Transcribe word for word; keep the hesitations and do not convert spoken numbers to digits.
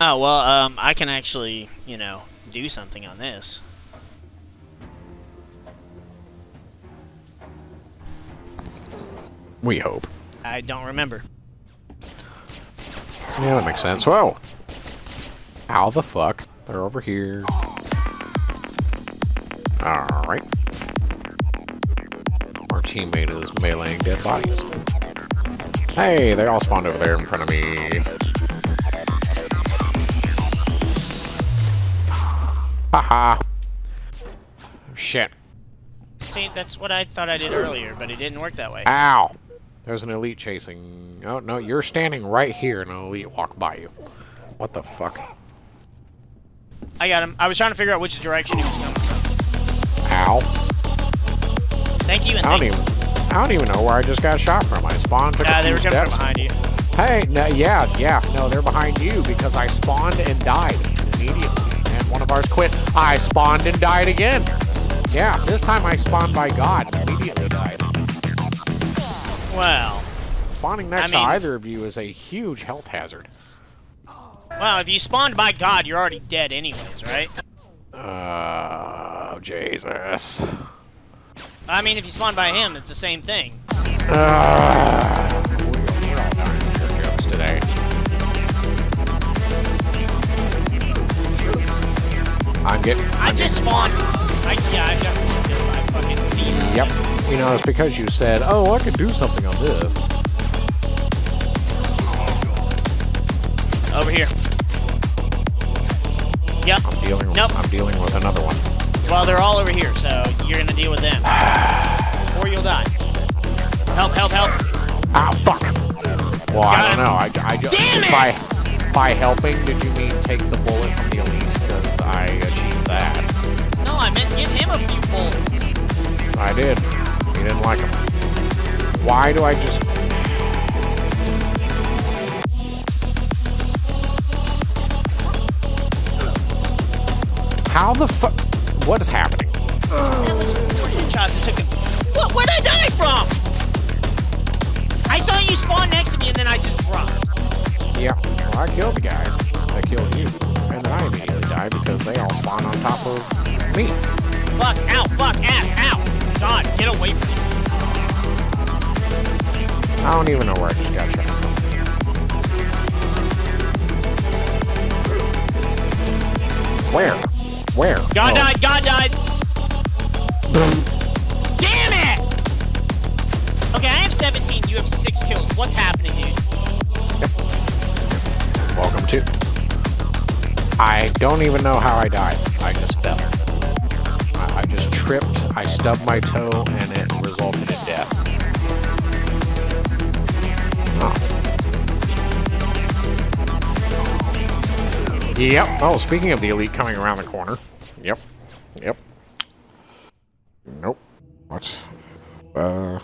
Oh, well, um, I can actually, you know, do something on this. We hope. I don't remember. Yeah, that makes sense. Whoa! How the fuck? They're over here. Alright. Our teammate is meleeing dead bodies. Hey, they all spawned over there in front of me. Haha. Shit. See, that's what I thought I did earlier, but it didn't work that way. Ow! There's an elite chasing. Oh, no, you're standing right here and an elite walked by you. What the fuck? I got him. I was trying to figure out which direction he was coming from. Ow. Thank you and I thank don't even, I don't even know where I just got shot from. I spawned, took nah, a few steps. They were coming from behind you. Hey, no, yeah, yeah. No, they're behind you because I spawned and died immediately. And one of ours quit. I spawned and died again. Yeah, this time I spawned by God and immediately died. Well, spawning next I mean, to either of you is a huge health hazard. Well, if you spawned by God, you're already dead anyways, right? Oh, Jesus. I mean, if you spawned by him, it's the same thing. Uh, we're all dying for jokes today. I'm getting... I just spawned... I, yeah, I got my fucking feet. Yep. You know, it's because you said, oh, I could do something on this. Over here. Yep. I'm dealing with, nope. I'm dealing with another one. Well, they're all over here, so you're going to deal with them. Or you'll die. Help, help, help. Ah, fuck. Well, got I don't him. know. I, I just, Damn by, it! by helping, did you mean take the bullet from the elite? Because I achieved that. No, I meant give him a few bullets. I did. He didn't like him. Why do I just... How the fuck? What is happening? That was freaking shots that took him. What? Where'd I die from? I saw you spawn next to me and then I just dropped. Yeah, well, I killed the guy. I killed you. And then I immediately died because they all spawned on top of me. Fuck, ow, fuck, ass, ow. God, get away from me. I don't even know where I just got shot from. Where? Where? God oh. died, God died! Damn it! Okay, I have seventeen, you have six kills. What's happening, dude? Yep. Welcome to... I don't even know how I died. I just fell. I just tripped, I stubbed my toe, and it resulted in death. Oh. Yep. Oh, speaking of the elite coming around the corner. Yep. Yep. Nope. What? Uh...